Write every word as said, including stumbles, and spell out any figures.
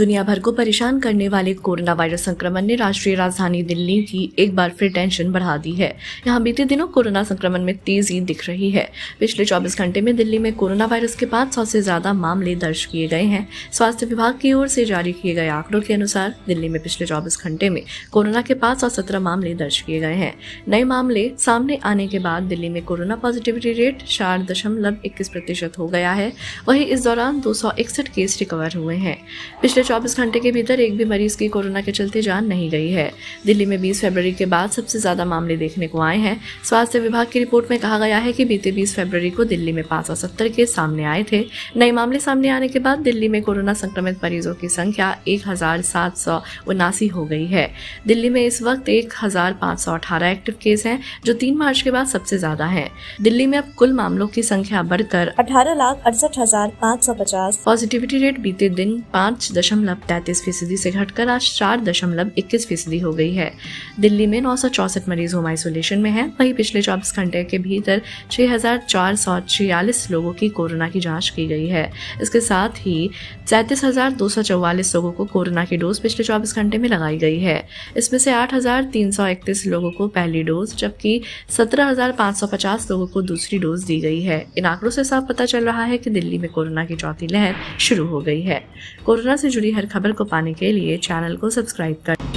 दुनिया भर को परेशान करने वाले कोरोना वायरस संक्रमण ने राष्ट्रीय राजधानी दिल्ली की एक बार फिर टेंशन बढ़ा दी है। यहाँ बीते दिनों कोरोना संक्रमण में तेजी दिख रही है। पिछले चौबीस घंटे में दिल्ली में कोरोना वायरस के पाँच सौ से ज्यादा मामले दर्ज किए गए हैं। स्वास्थ्य विभाग की ओर से जारी किए गए आंकड़ों के अनुसार दिल्ली में पिछले चौबीस घंटे में कोरोना के पाँच सौ सत्रह मामले दर्ज किए गए हैं। नए मामले सामने आने के बाद दिल्ली में कोरोना पॉजिटिविटी रेट चार दशमलव इक्कीस प्रतिशत हो गया है। वहीं इस दौरान दो सौ इकसठ केस रिकवर हुए हैं। पिछले चौबीस घंटे के भीतर एक भी मरीज की कोरोना के चलते जान नहीं गई है। दिल्ली में बीस फरवरी के बाद सबसे ज्यादा मामले देखने को आए हैं। स्वास्थ्य विभाग की रिपोर्ट में कहा गया है कि बीते बीस फरवरी को दिल्ली में पाँच सौ सत्तर केस सामने आए थे। नए मामले सामने आने के बाद दिल्ली में कोरोना संक्रमित मरीजों की संख्या एक हजार सात सौ उनासी हो गई है। दिल्ली में इस वक्त एक हजार पाँच सौ अठारह एक्टिव केस हैं, जो तीन मार्च के बाद सबसे ज्यादा है। दिल्ली में अब कुल मामलों की संख्या बढ़कर अठारह लाख अड़सठ हजार पाँच सौ पचास। पॉजिटिविटी रेट बीते दिन पाँच दशमलव तैतीस फीसदी से घटकर आज चार दशमलव इक्कीस फीसदी हो गई है। दिल्ली में नौ सौ चौसठ मरीज होम आइसोलेशन में हैं। वहीं पिछले चौबीस घंटे के भीतर छह हजार चार सौ छियालीस लोगों की कोरोना की जांच की गई है। इसके साथ ही सैंतीस हजार दो सौ चौवालीस लोगों को कोरोना की डोज पिछले चौबीस घंटे में लगाई गई है। इसमें से आठ हजार तीन सौ इकतीस लोगों को पहली डोज जबकि सत्रह हजार पाँच सौ पचास लोगों को दूसरी डोज दी गई है। इन आंकड़ों से साफ पता चल रहा है कि दिल्ली में कोरोना की चौथी लहर शुरू हो गई है। कोरोना से जुड़ी हर खबर को पाने के लिए चैनल को सब्सक्राइब करें।